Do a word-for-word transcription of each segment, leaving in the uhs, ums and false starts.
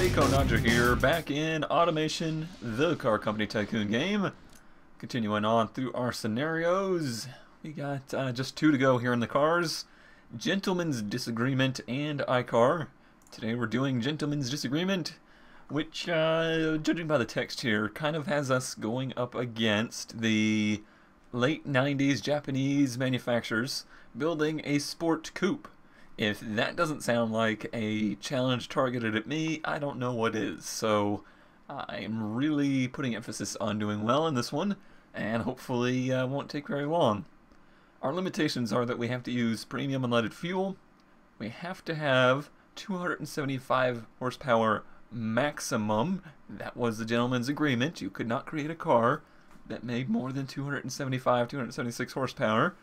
everybody, Konandra here, back in Automation, the car company tycoon game. Continuing on through our scenarios, we got uh, just two to go here in the cars, Gentleman's Disagreement and iCar. Today we're doing Gentleman's Disagreement, which, uh, judging by the text here, kind of has us going up against the late nineties Japanese manufacturers building a sport coupe. If that doesn't sound like a challenge targeted at me, I don't know what is. So I'm really putting emphasis on doing well in this one, and hopefully uh, won't take very long. Our limitations are that we have to use premium unleaded fuel, we have to have two hundred seventy-five horsepower maximum. That was the gentleman's agreement. You could not create a car that made more than two hundred seventy-five, two hundred seventy-six horsepower.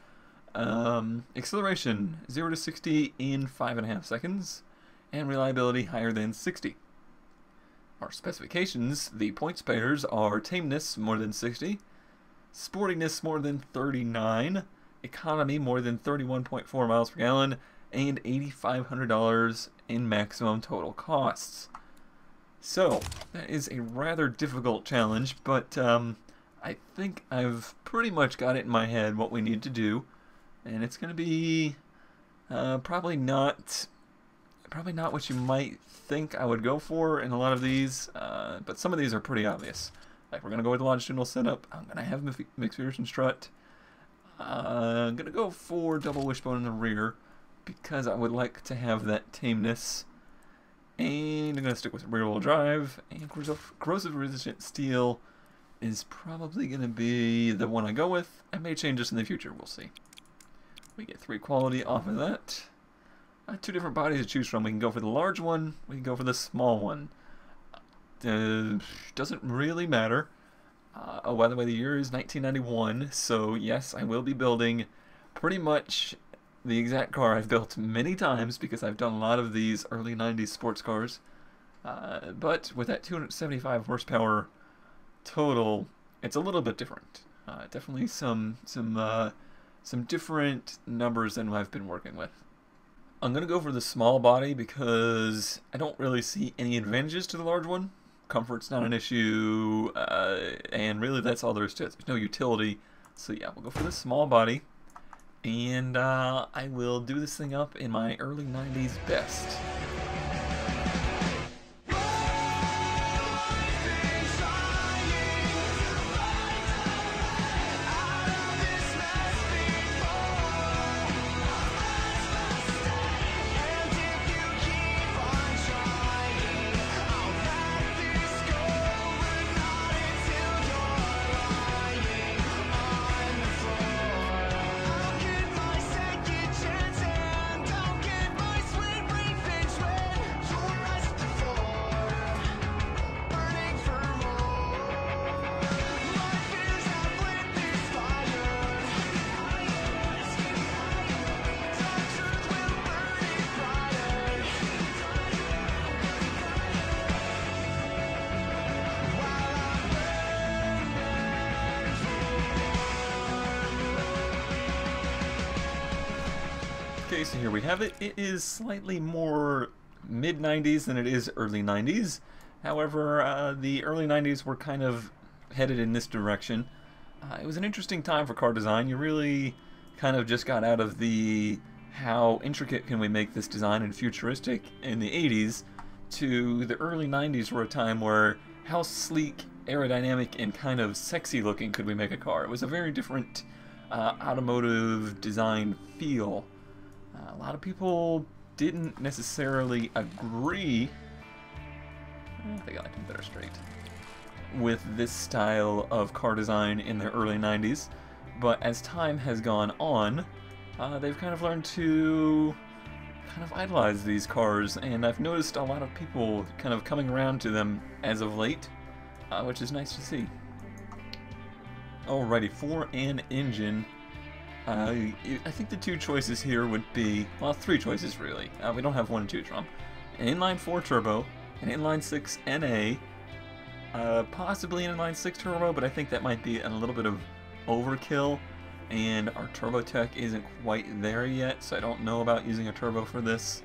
Um, acceleration, zero to sixty in five point five seconds, and reliability higher than sixty. Our specifications, the points pairs are tameness more than sixty, sportiness more than thirty-nine, economy more than thirty-one point four miles per gallon, and eight thousand five hundred dollars in maximum total costs. So, that is a rather difficult challenge, but um, I think I've pretty much got it in my head what we need to do. And it's going to be uh, probably not probably not what you might think I would go for in a lot of these, uh, but some of these are pretty obvious. Like, we're going to go with the longitudinal setup. I'm going to have McPherson strut. Uh, I'm going to go for double wishbone in the rear because I would like to have that tameness. And I'm going to stick with rear wheel drive. And corrosive resistant steel is probably going to be the one I go with. I may change this in the future. We'll see. We get three quality off of that. Uh, two different bodies to choose from. We can go for the large one. We can go for the small one. Uh, doesn't really matter. Uh, oh, by the way, the year is nineteen ninety-one. So yes, I will be building pretty much the exact car I've built many times because I've done a lot of these early nineties sports cars. Uh, but with that two hundred seventy-five horsepower total, it's a little bit different. Uh, definitely some some. Uh, some different numbers than I've been working with. I'm going to go for the small body because I don't really see any advantages to the large one. Comfort's not an issue, uh, and really that's all there is to it. There's no utility. So yeah, we'll go for the small body, and uh, I will do this thing up in my early nineties best. Okay, so here we have it. It is slightly more mid nineties than it is early nineties. However, uh, the early nineties were kind of headed in this direction. Uh, it was an interesting time for car design. You really kind of just got out of the how intricate can we make this design and futuristic in the eighties to the early nineties were a time where how sleek, aerodynamic, and kind of sexy looking could we make a car. It was a very different uh, automotive design feel. Uh, a lot of people didn't necessarily agree, I think I like them better straight, with this style of car design in the early nineties, but as time has gone on, uh, they've kind of learned to kind of idolize these cars, and I've noticed a lot of people kind of coming around to them as of late, uh, which is nice to see. Alrighty, for an engine, Uh, I think the two choices here would be, well, three choices really. Uh, we don't have one and two drum. An inline four turbo, an inline six N A, uh, possibly an inline six turbo, but I think that might be a little bit of overkill, and our turbo tech isn't quite there yet, so I don't know about using a turbo for this,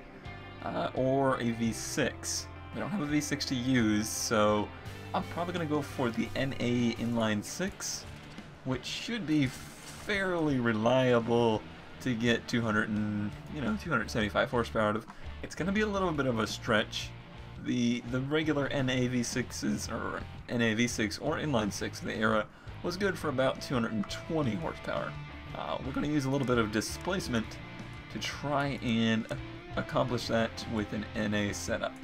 uh, or a V six. We don't have a V six to use, so I'm probably going to go for the N A inline six, which should be fairly reliable to get two hundred and, you know, two hundred seventy-five horsepower out of. It's going to be a little bit of a stretch. The the regular N A V sixes or N A V six or inline six in the era was good for about two hundred twenty horsepower. Uh, we're going to use a little bit of displacement to try and accomplish that with an N A setup.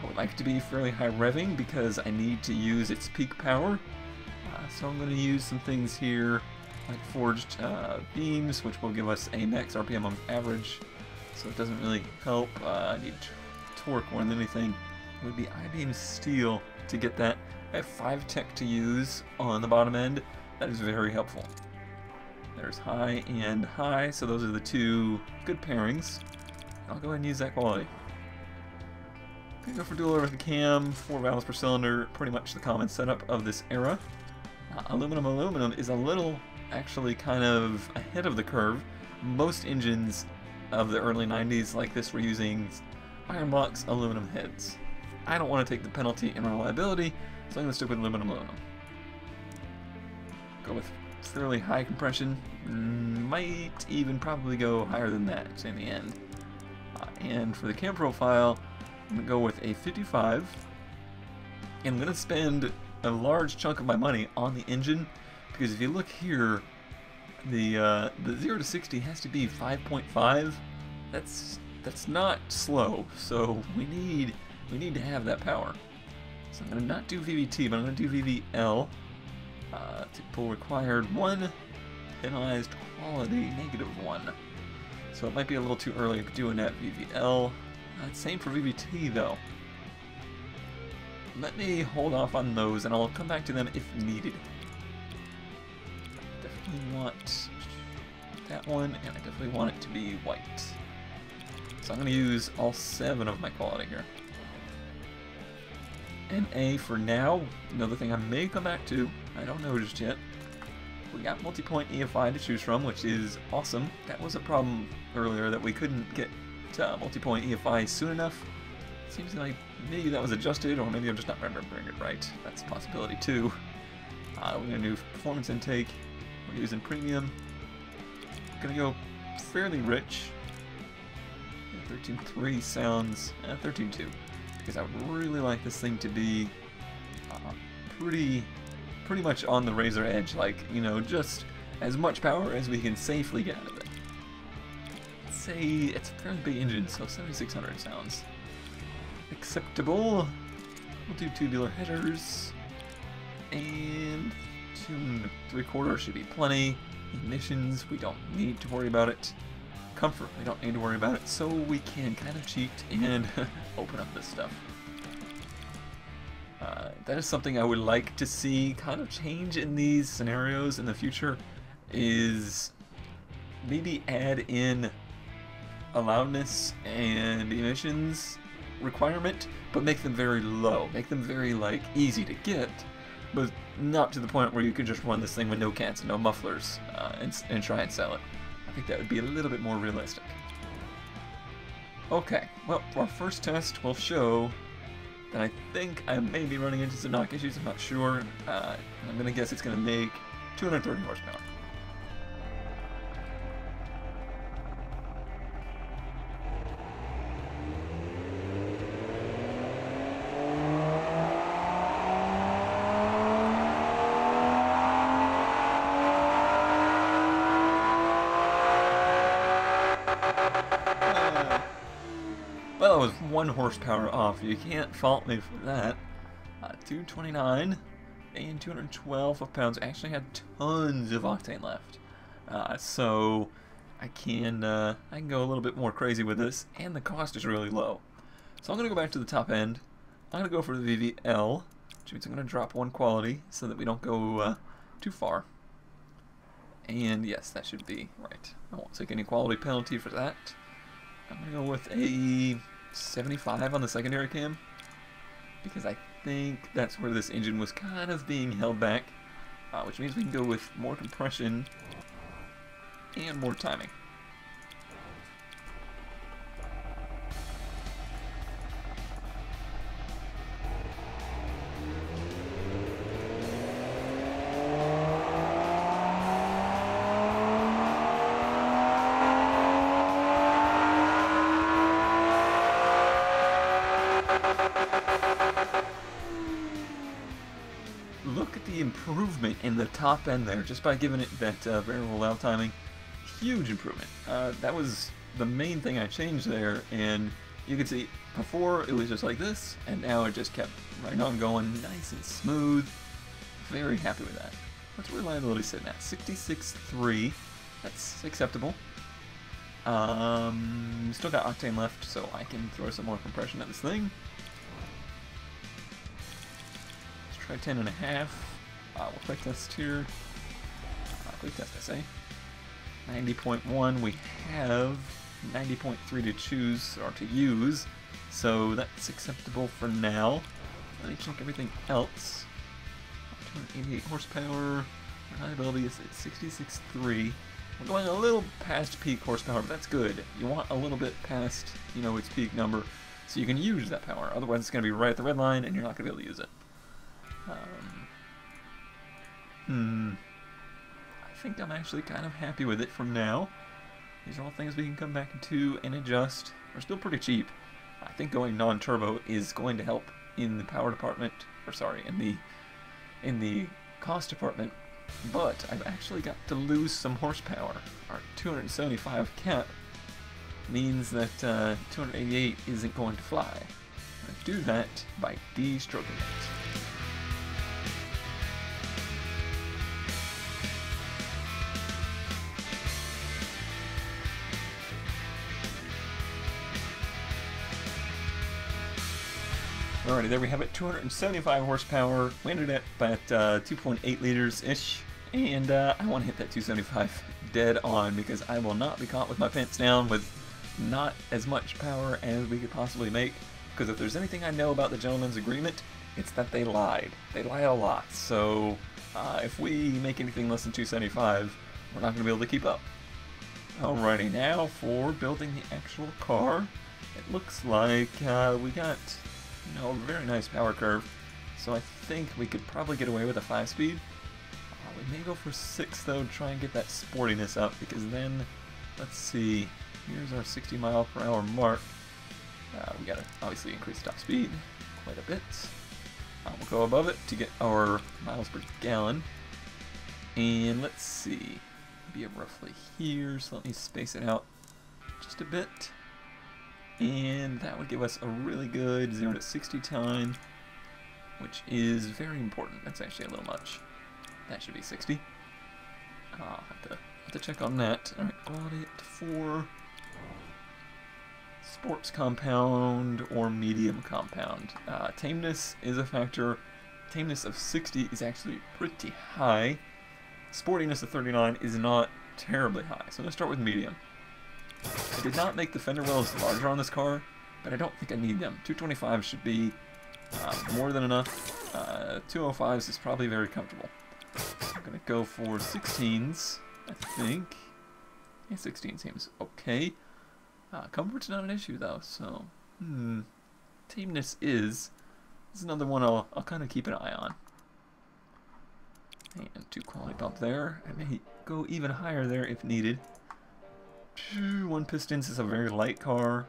I would like to be fairly high revving because I need to use its peak power. Uh, so I'm going to use some things here like forged uh, beams, which will give us a max R P M on average. So it doesn't really help. Uh, I need torque more than anything. It would be I-beam steel to get that. I have five tech to use on the bottom end. That is very helpful. There's high and high, so those are the two good pairings. I'll go ahead and use that quality. I'm going to go for dual over the cam, four valves per cylinder, pretty much the common setup of this era. Uh, aluminum aluminum is a little actually kind of ahead of the curve. Most engines of the early nineties like this were using iron blocks, aluminum heads. I don't want to take the penalty in reliability, so I'm going to stick with aluminum aluminum. Go with fairly high compression, might even probably go higher than that in the end. Uh, and for the cam profile, I'm going to go with a fifty-five, and I'm going to spend a large chunk of my money on the engine, because if you look here, the uh, the zero to sixty has to be five point five. That's that's not slow, so we need we need to have that power. So I'm going to not do V V T, but I'm going to do V V L. Uh, typical required one, penalized quality negative one. So it might be a little too early to do a net V V L. Uh, same for V V T though. Let me hold off on those, and I'll come back to them if needed. I definitely want that one, and I definitely want it to be white. So I'm going to use all seven of my quality here. N A for now. Another thing I may come back to, I don't know just yet. We got multi-point E F I to choose from, which is awesome. That was a problem earlier that we couldn't get to multi-point E F I soon enough. It seems like maybe that was adjusted, or maybe I'm just not remembering it right. That's a possibility too. Uh, we're going to do performance intake. We're using premium. We're going to go fairly rich. thirteen point three sounds, uh, thirteen point two. Because I would really like this thing to be uh, pretty pretty much on the razor edge, like, you know, just as much power as we can safely get out of it. Let's say it's a fairly big engine, so seventy-six hundred sounds acceptable. We'll do tubular headers, and two and three quarter should be plenty. Emissions, we don't need to worry about it. Comfort, we don't need to worry about it, so we can kind of cheat and open up this stuff. Uh, that is something I would like to see kind of change in these scenarios in the future, is maybe add in a loudness and emissions requirement, but make them very low, make them very like easy to get, but not to the point where you can just run this thing with no cats and no mufflers uh, and, and try and sell it. I think that would be a little bit more realistic. Okay, well, our first test will show that I think I may be running into some knock issues, I'm not sure. Uh, I'm going to guess it's going to make two hundred thirty horsepower. Well, it was one horsepower off. You can't fault me for that. Uh, two twenty-nine and two hundred twelve foot-pounds. I actually had tons of octane left, uh, so I can uh, I can go a little bit more crazy with this, and the cost is really low. So I'm gonna go back to the top end. I'm gonna go for the V V L, which means I'm gonna drop one quality so that we don't go uh, too far. And yes, that should be right. I won't take any quality penalty for that. I'm going to go with a seventy-five on the secondary cam, because I think that's where this engine was kind of being held back, uh, which means we can go with more compression and more timing. the improvement in the top end there, just by giving it that uh, variable allow timing. Huge improvement. Uh, that was the main thing I changed there, and you can see before it was just like this, and now it just kept right on going, nice and smooth. Very happy with that. What's reliability sitting at? sixty-six point three. That's acceptable. Um, still got octane left, so I can throw some more compression at this thing. Let's try ten and a half. Uh, we'll quick test here. Uh, quick test, I say. ninety point one. We have ninety point three to choose or to use, so that's acceptable for now. Let me check everything else. two hundred eighty-eight horsepower. Reliability is at sixty-six point three. We're going a little past peak horsepower, but that's good. You want a little bit past, you know, its peak number, so you can use that power. Otherwise, it's going to be right at the red line, and you're not going to be able to use it. Um, hmm. I think I'm actually kind of happy with it from now. These are all things we can come back to and adjust. We're still pretty cheap. I think going non-turbo is going to help in the power department, or sorry, in the in the cost department. But I've actually got to lose some horsepower. Our two hundred seventy-five cap means that uh, two hundred eighty-eight isn't going to fly. I do that by de-stroking it. Alrighty, there we have it, two hundred seventy-five horsepower, landed at about uh, two point eight liters-ish, and uh, I want to hit that two seventy-five dead on, because I will not be caught with my pants down with not as much power as we could possibly make, because if there's anything I know about the gentleman's agreement, it's that they lied. They lie a lot, so uh, if we make anything less than two seventy-five, we're not going to be able to keep up. Alrighty, now for building the actual car, it looks like uh, we got... you know, a very nice power curve, so I think we could probably get away with a five-speed. Uh, we may go for six, though, to try and get that sportiness up, because then, let's see, here's our sixty mile per hour mark. Uh, we gotta obviously increase top speed quite a bit. Uh, we'll go above it to get our miles per gallon. And let's see, be roughly here, so let me space it out just a bit. And that would give us a really good zero to sixty time, which is very important. That's actually a little much. That should be sixty. I'll uh, have, have to check on that. Alright, audit for sports compound or medium compound. Uh, tameness is a factor. Tameness of sixty is actually pretty high. Sportiness of thirty-nine is not terribly high. So let's start with medium. I did not make the fender wells larger on this car, but I don't think I need them. two twenty-five should be uh, more than enough. Uh, two oh fives is probably very comfortable. I'm going to go for sixteens, I think. Yeah, sixteen seems okay. Uh, comfort's not an issue, though, so... Hmm. Tameness is. This is another one I'll, I'll kind of keep an eye on. And two quality bump there. I may go even higher there if needed. One pistons is a very light car.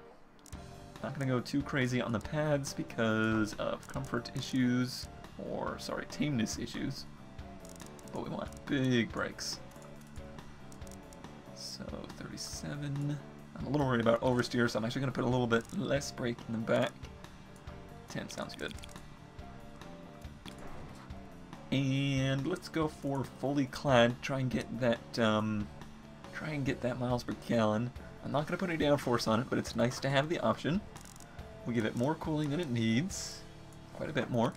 Not gonna go too crazy on the pads because of comfort issues, or sorry, tameness issues. But we want big brakes. So thirty-seven. I'm a little worried about oversteer, so I'm actually gonna put a little bit less brake in the back. ten sounds good. And let's go for fully clad. Try and get that. Um, Try and get that miles per gallon. I'm not going to put any downforce on it, but it's nice to have the option. We'll give it more cooling than it needs. Quite a bit more.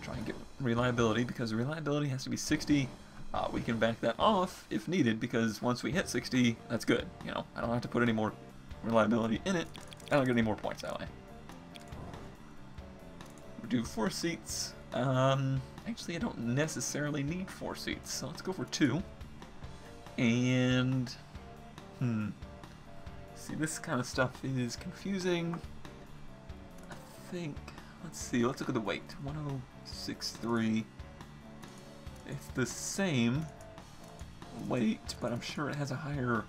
Try and get reliability, because reliability has to be sixty. Uh, we can back that off if needed, because once we hit sixty, that's good. You know, I don't have to put any more reliability in it. I don't get any more points that way. We'll do four seats. Um, actually, I don't necessarily need four seats, so let's go for two. And, hmm, see, this kind of stuff is confusing. I think, let's see, let's look at the weight, one oh six point three. It's the same weight, but I'm sure it has a higher,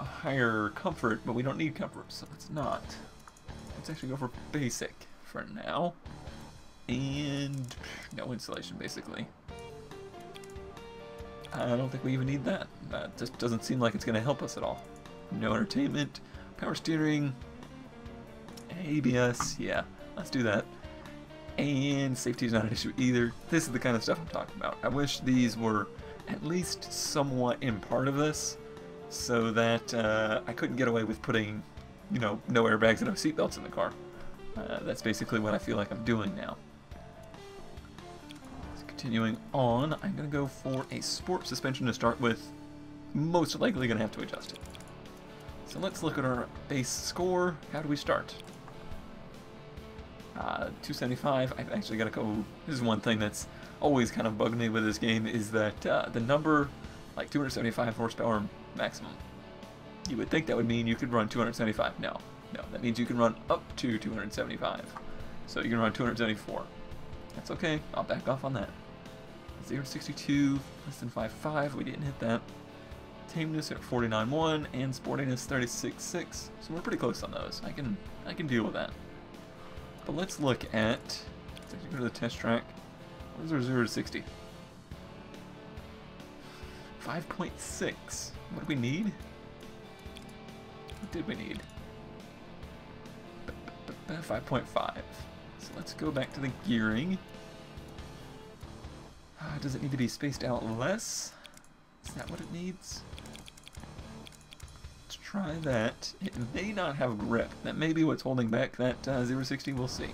a higher comfort, but we don't need comfort, so it's not. Let's actually go for basic for now. and no insulation, basically. I don't think we even need that. That just doesn't seem like it's going to help us at all. No entertainment, power steering, A B S, yeah, let's do that. And safety is not an issue either. This is the kind of stuff I'm talking about. I wish these were at least somewhat in part of this, so that uh, I couldn't get away with putting, you know, no airbags and no seatbelts in the car. Uh, that's basically what I feel like I'm doing now. So continuing on, I'm going to go for a sport suspension to start with. Most likely going to have to adjust it. So let's look at our base score. How do we start? Uh, two seventy-five. I've actually got to go. This is one thing that's always kind of bugged me with this game, is that uh, the number, like two hundred seventy-five horsepower maximum. You would think that would mean you could run two hundred seventy-five. No, no, that means you can run up to two hundred seventy-five. So you can run two hundred seventy-four. That's okay. I'll back off on that. zero to sixty-two, less than five point five. We didn't hit that. Tameness at forty-nine point one and sportiness thirty-six point six. So we're pretty close on those. I can I can deal with that. But let's look at, let's go to the test track. What is our zero to sixty? five point six. What do we need? What did we need? five point five. So let's go back to the gearing. Uh, does it need to be spaced out less? Is that what it needs? Let's try that. It may not have grip. That may be what's holding back that uh, zero sixty. We'll see.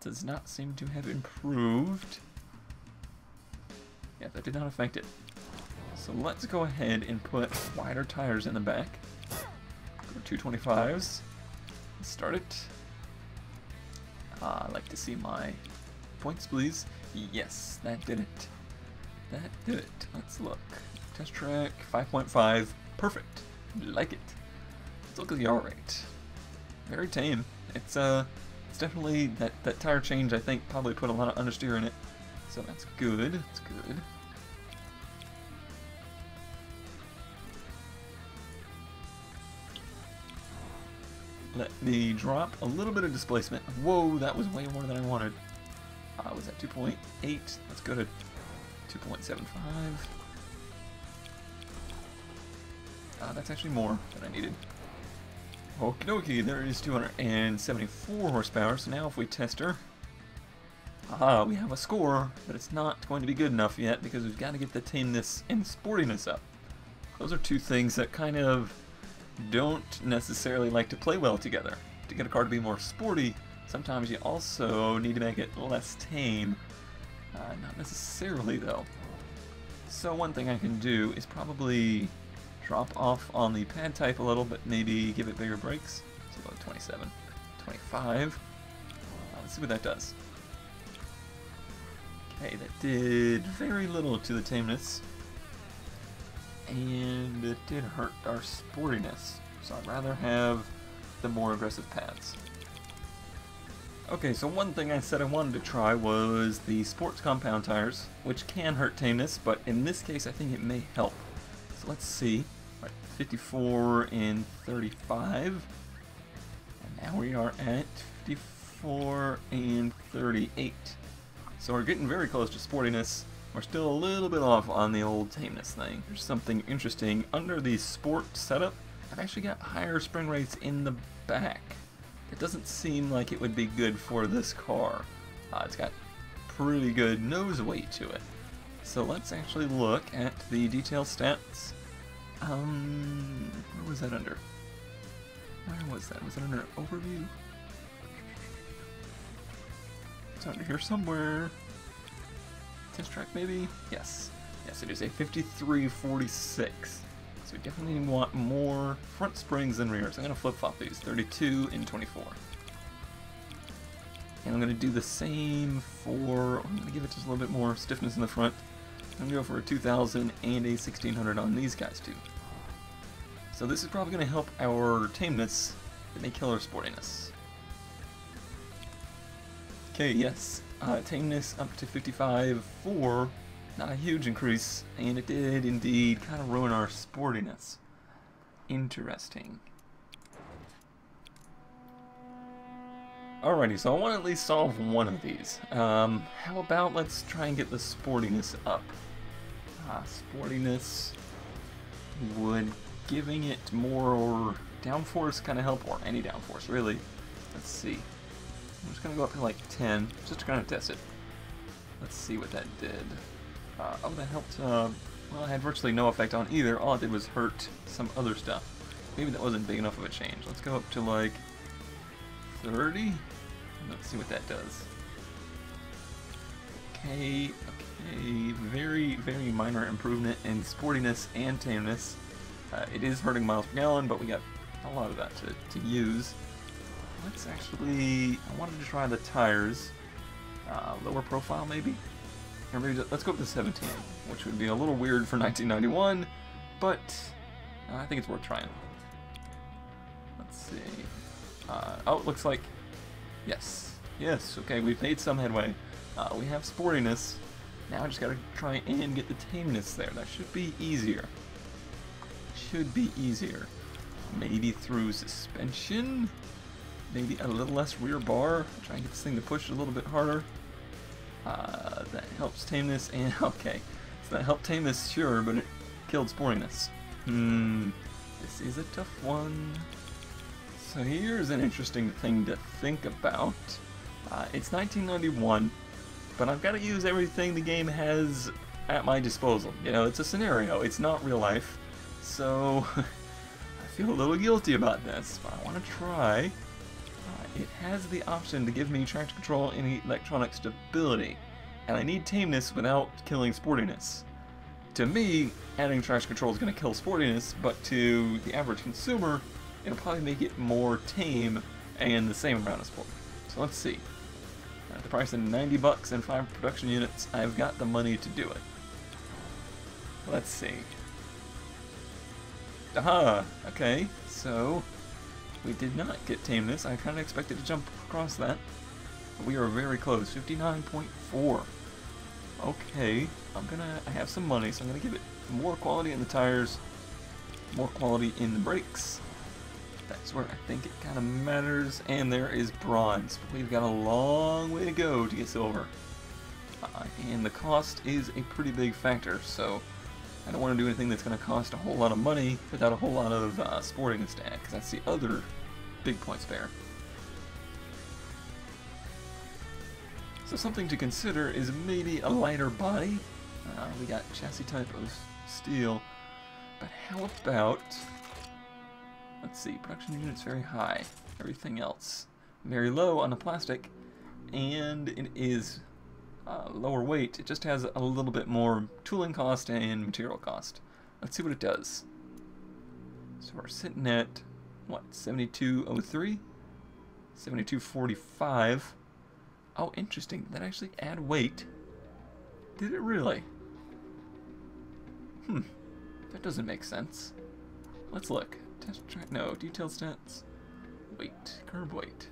Does not seem to have improved. Yeah, that did not affect it. So let's go ahead and put wider tires in the back. Go two twenty-fives. Let's start it. Uh, I'd like to see my points, please. Yes, that did it. That did it. Let's look. Test track, five point five. Perfect. Like it. Let's look at the R rate. Very tame. It's uh, it's definitely that that tire change. I think probably put a lot of understeer in it. So that's good. That's good. Let me drop a little bit of displacement. Whoa, that was way more than I wanted. I uh, was at two point eight. Let's go to two point seven five. Uh, that's actually more than I needed. Okie dokie, there is two hundred seventy-four horsepower, so now if we test her, ah, we have a score, but it's not going to be good enough yet because we've got to get the tameness and sportiness up. Those are two things that kind of don't necessarily like to play well together. To get a car to be more sporty, sometimes you also need to make it less tame. Uh, not necessarily, though. So one thing I can do is probably drop off on the pad type a little, but maybe give it bigger brakes. So about twenty-seven, twenty-five. Uh, let's see what that does. Okay, that did very little to the tameness. And it did hurt our sportiness. So I'd rather have the more aggressive pads. Okay, so one thing I said I wanted to try was the sports compound tires, which can hurt tameness, but in this case I think it may help. So let's see. All right, fifty-four and thirty-five. And now we are at fifty-four and thirty-eight. So we're getting very close to sportiness. We're still a little bit off on the old tameness thing. There's something interesting. Under the sport setup, I've actually got higher spring rates in the back. It doesn't seem like it would be good for this car. Uh, it's got pretty good nose weight to it. So let's actually look at the detail stats. Um, where was that under? Where was that? Was it under overview? It's under here somewhere. Test track maybe? Yes. Yes, it is a fifty-three forty-six. So we definitely want more front springs than rears. I'm going to flip-flop these, thirty-two and twenty-four. And I'm going to do the same for, I'm going to give it just a little bit more stiffness in the front. I'm going to go for a two thousand and a sixteen hundred on these guys too. So this is probably going to help our tameness, it may kill our sportiness. Okay, yes, uh, tameness up to fifty-five point four. Not a huge increase, and it did indeed kind of ruin our sportiness. Interesting. Alrighty, so I want to at least solve one of these. Um, how about let's try and get the sportiness up. Ah, sportiness. Would giving it more downforce kind of help, or any downforce really? Let's see. I'm just going to go up to like ten, just to kind of test it. Let's see what that did. Uh, oh, that helped. Uh, well, it had virtually no effect on either. All it did was hurt some other stuff. Maybe that wasn't big enough of a change. Let's go up to like thirty. Let's see what that does. Okay, okay. Very, very minor improvement in sportiness and tameness. Uh, it is hurting miles per gallon, but we got a lot of that to, to use. Let's actually... I wanted to try the tires. Uh, lower profile, maybe? Or maybe just, let's go up to seventeen, which would be a little weird for nineteen ninety-one, but uh, I think it's worth trying. Let's see... Uh, oh, it looks like... Yes. Yes, okay, we've made some headway. Uh, we have sportiness. Now I just gotta try and get the tameness there. That should be easier. Should be easier. Maybe through suspension? Maybe a little less rear bar. Try and get this thing to push a little bit harder. Uh, that helps tameness and... Okay. So that helped tameness, sure, but it killed sportiness. Hmm. This is a tough one. So here's an interesting thing to think about. Uh, it's nineteen ninety-one, but I've got to use everything the game has at my disposal. You know, it's a scenario. It's not real life. So I feel a little guilty about this, but I want to try. Uh, it has the option to give me traction control and electronic stability, and I need tameness without killing sportiness. To me, adding traction control is going to kill sportiness, but to the average consumer, it'll probably make it more tame and the same amount of sport. So let's see. At the price of ninety bucks and five production units, I've got the money to do it. Let's see. Aha! Okay, so we did not get tameness. I kind of expected to jump across that. We are very close. fifty-nine point four. Okay, I'm gonna. I have some money, so I'm gonna give it more quality in the tires, more quality in the brakes. That's where I think it kind of matters. And there is bronze. We've got a long way to go to get silver. Uh, and the cost is a pretty big factor, so I don't want to do anything that's going to cost a whole lot of money without a whole lot of uh, sporting to add, because that's the other big point spare. So something to consider is maybe a lighter body. Uh, we got chassis type of steel. But how about... Let's see, production units very high, everything else very low on the plastic, and it is uh, lower weight. It just has a little bit more tooling cost and material cost. Let's see what it does. So we're sitting at, what, seventy-two oh three? seventy-two forty-five. Oh, interesting, did that actually add weight? Did it really? Hmm, that doesn't make sense. Let's look. Test track? No. Detailed stats. Weight. Curb weight.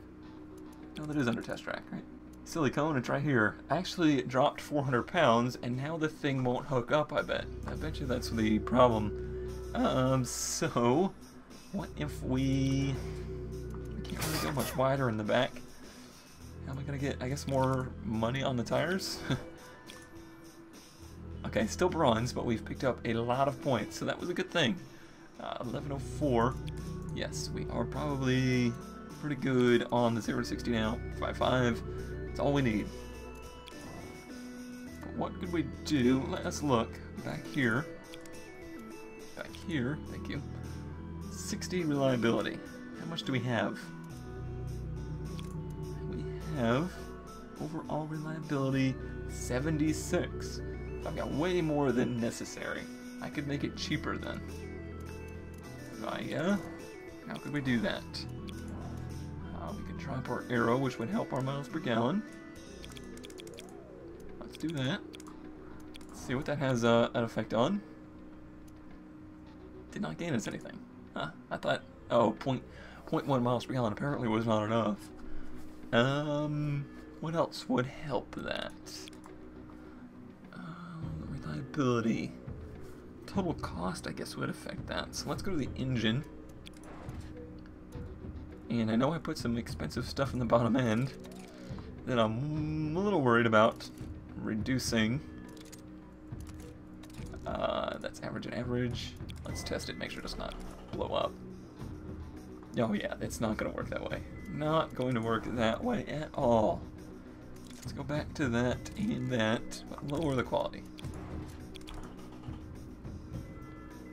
No, that is under test track, right? Silicone, it's right here. Actually, it dropped four hundred pounds, and now the thing won't hook up, I bet. I bet you that's the problem. Um, so, what if we... We can't really go much wider in the back. How am I going to get, I guess, more money on the tires? Okay, still bronze, but we've picked up a lot of points, so that was a good thing. Uh, eleven oh four. Yes, we are probably pretty good on the zero to sixty now. five five. That's all we need. But what could we do? Let's look back here. Back here. Thank you. sixty reliability. How much do we have? We have overall reliability seventy-six. I've got way more than necessary. I could make it cheaper then. Yeah. How could we do that? Uh, we could drop our arrow, which would help our miles per gallon. Let's do that. Let's see what that has uh, an effect on. Did not gain us anything. Huh. I thought, oh, point, point zero point one miles per gallon apparently was not enough. Um, what else would help that? Uh, reliability. Total cost, I guess, would affect that. So let's go to the engine. And I know I put some expensive stuff in the bottom end that I'm a little worried about reducing. Uh, that's average and average. Let's test it, make sure it does not blow up. Oh yeah, it's not going to work that way. Not going to work that way at all. Let's go back to that and that, but lower the quality.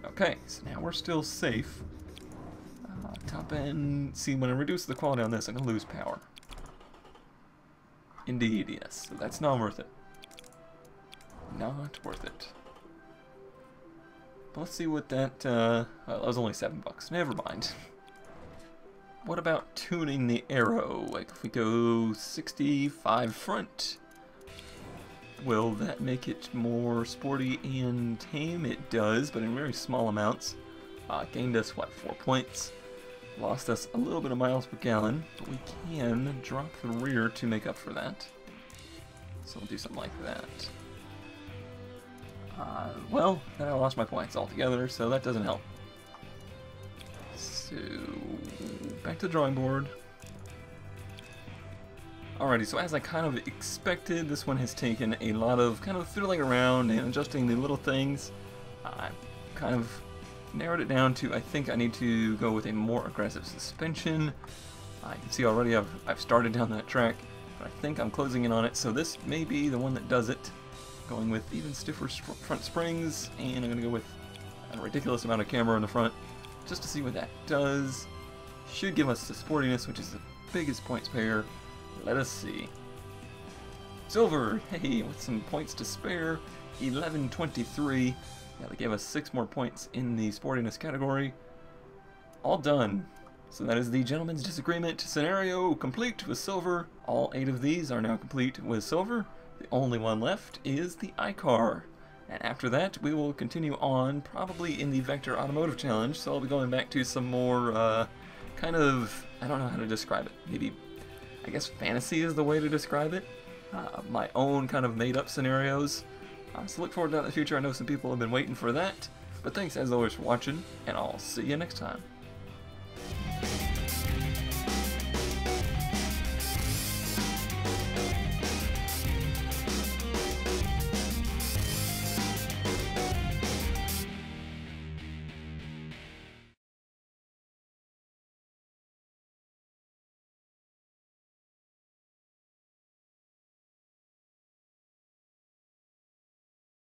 Okay, so now we're still safe. Uh, top end, see, when I reduce the quality on this, I'm going to lose power. Indeed, yes. So that's not worth it. Not worth it. But let's see what that, uh, well, that was only seven bucks. Never mind. What about tuning the arrow? Like, if we go sixty-five front, will that make it more sporty and tame? It does, but in very small amounts. Uh, gained us, what, four points? Lost us a little bit of miles per gallon, but we can drop the rear to make up for that. So we'll do something like that. Uh, well, then I lost my points altogether, so that doesn't help. So, back to the drawing board. Alrighty, so as I kind of expected, this one has taken a lot of kind of fiddling around and adjusting the little things. I kind of narrowed it down to, I think I need to go with a more aggressive suspension. I can see already I've, I've started down that track, but I think I'm closing in on it, so this may be the one that does it. Going with even stiffer sp- front springs, and I'm going to go with a ridiculous amount of camber in the front, just to see what that does. Should give us the sportiness, which is the biggest points payer. Let us see. Silver, hey, with some points to spare, eleven twenty-three. Yeah, they gave us six more points in the sportiness category. All done. So that is the Gentleman's Disagreement scenario complete with silver. All eight of these are now complete with silver. The only one left is the iCar. And after that, we will continue on, probably in the Vector Automotive Challenge, so I'll be going back to some more, uh, kind of, I don't know how to describe it, maybe, I guess fantasy is the way to describe it, uh, my own kind of made-up scenarios, uh, so look forward to that in the future. I know some people have been waiting for that, but thanks as always for watching, and I'll see you next time.